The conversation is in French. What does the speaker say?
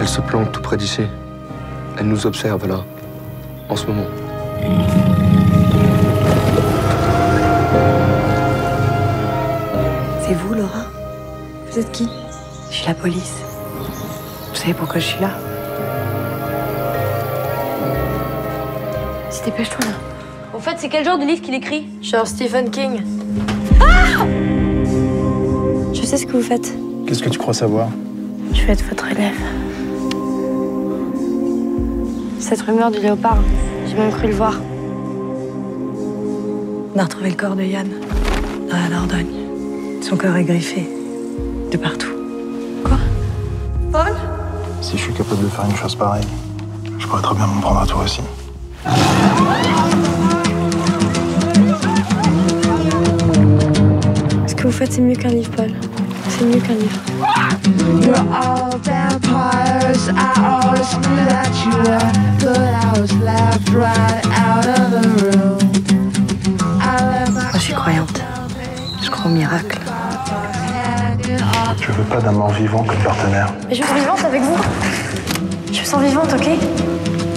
Elle se planque tout près d'ici. Elle nous observe, là, en ce moment. C'est vous, Laura? Vous êtes qui? Je suis la police. Vous savez pourquoi je suis là? Si dépêche-toi, là. En fait, c'est quel genre de livre qu'il écrit? Genre Stephen King. Ah! Je sais ce que vous faites. Qu'est-ce que tu crois savoir? Je vais être votre élève. Cette rumeur du léopard, j'ai même cru le voir. On a retrouvé le corps de Yann, dans la Dordogne. Son corps est griffé, de partout. Quoi? Paul? Si je suis capable de faire une chose pareille, je pourrais très bien m'en prendre à toi aussi. Ce que vous faites, c'est mieux qu'un livre, Paul. C'est mieux qu'un livre. Moi, je suis croyante. Je crois au miracle. Je veux pas d'un mort vivant comme partenaire. Mais je suis vivante avec vous. Je me sens vivante, ok?